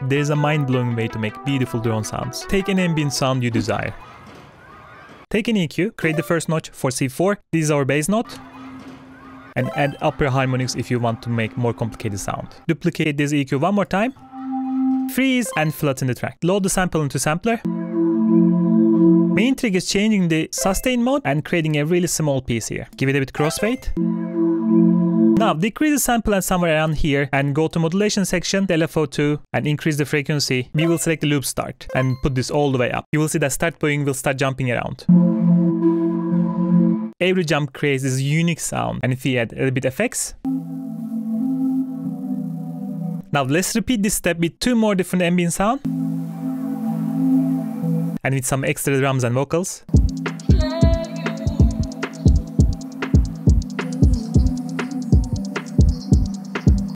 There's a mind-blowing way to make beautiful drone sounds. Take an ambient sound you desire. Take an EQ, create the first notch for C4, this is our bass note, and add upper harmonics if you want to make more complicated sound. Duplicate this EQ one more time, freeze and flatten the track. Load the sample into sampler. Main trick is changing the sustain mode and creating a really small piece here. Give it a bit crossfade. Now decrease the sample and somewhere around here and go to modulation section, LFO2, and increase the frequency. We will select the loop start and put this all the way up. You will see that start buoying will start jumping around. Every jump creates this unique sound, and if we add a little bit effects. Now let's repeat this step with two more different ambient sound. And with some extra drums and vocals.